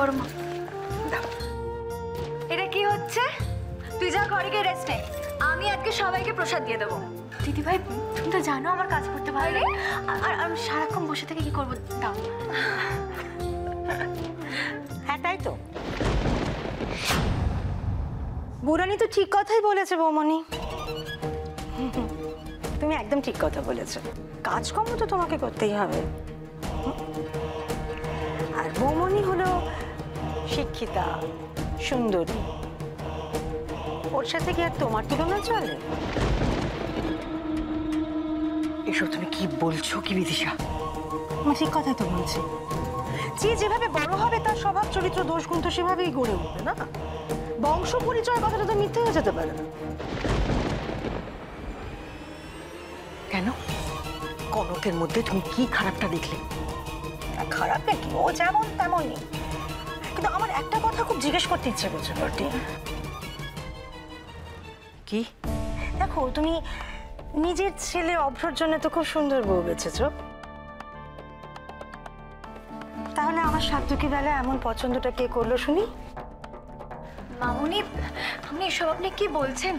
कर्म एटा कि होच्छे तुई जा घरे गिये रेस्ट ने आमी आजके सबाइके प्रसाद दिये देबो दीदी भाई तुम तो जानो आमार काज करते भालो लागे आर आमी साराक्षण बसे थेके कि करब दाओ हाँ ताई तो बुरानी तो ठीक कथाई बोलेछे बौमनी तुम एकदम ठीक कथा बोलेছো কাজকর্ম तो तुम्हें करते ही हबे और बौमनी हलो शिक्षिता सुंदरी और साथे कि तुम्हार तुलना चले एसब तुम कि बोलছো कि विदिशा मैं ठीक कथाई तो बोलছি जी যেভাবে বড় হবে তার স্বভাব চরিত্র দোষগুণ तो সেভাবেই গড়ে উঠবে না বংশ পরিচয় কথাটা তো মিথ্যে হয়ে যেতে পারে না কেন কনকের মধ্যে তুমি কি খারাপটা দেখলে খারাপ নাকি ও যেমন তেমনই কিন্তু আমার একটা কথা খুব জিজ্ঞেস করতে ইচ্ছে করছে বটি কি দেখো তুমি নিজের ছেলে অভ্রর জন্য তো খুব সুন্দর বউ বেছেছো তাহলে আমার সাধুকি বেলা এমন পছন্দটা কে করলো শুনি मामुनी हमने सब अपने की बोलছেন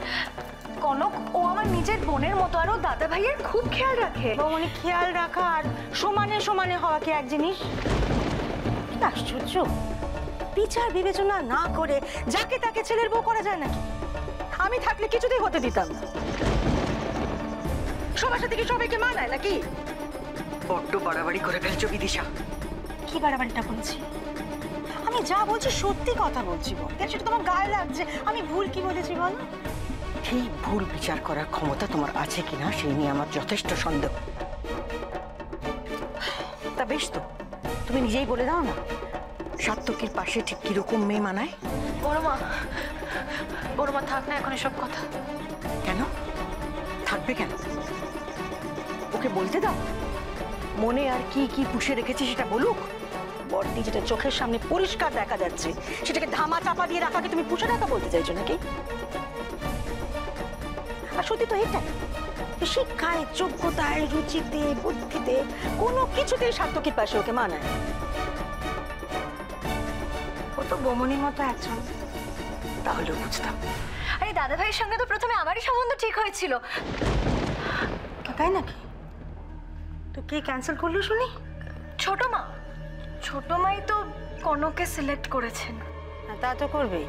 কনক ও আমার নিজের বোনের মতো আর ও দাদা ভাইয়ের খুব খেয়াল রাখে মামুনি খেয়াল রাখা আর সমানে সমানে হওয়া কি এক জিনিস আশ্চর্য বিচার বিবেচনা না করে যাকে তাকে ছেলের বউ করা যায় নাকি আমি থাকলে কিছুতেই হতে দিতাম না সবার সাথে কি সবাইকে মানায় নাকি বড় বাড়াবাড়ি করে ফেলছো বিদিশা কি বাড়াবাড়িটা বলছি আমি যা বলছি সত্যি কথা বলছি বলতে সেটা তোমার গায়ে লাগছে আমি ভুল কি বলেছি বলো ঠিক ভুল বিচার করার ক্ষমতা তোমার আছে কিনা সেই নিয়ে আমার যথেষ্ট সন্দেহ তা বেশ তো তুমি নিজেই বলে দাও না সাত্তকীর পাশে ঠিক কি রকম মেয়ে মানায় বড়মা থাক না এখন এসব কথা কেন থাকবে কেন ওকে বলতে দাও মনে আর কি কি পুষে রেখেছি সেটা বলুক बर्दी जो चोखर सामने परिष्कार देखा जाटाके धामा चापा दिए रखा कि तुम पुषे रखा बोलते चाहो ना कि सत्य तो ये शिक्षा योग्यता रुचि बुद्धि कोचुते सार्थकर पास माना वो तो बमनी मत आज बुझतम अरे दादा भाई संगे तो प्रथम सम्बन्ध ठीक हो ना कि तो क्या कैंसल कर लो सुनी छोट मा छोट माई तो कनक के सिलेक्ट करेछेन ता तो करबेई।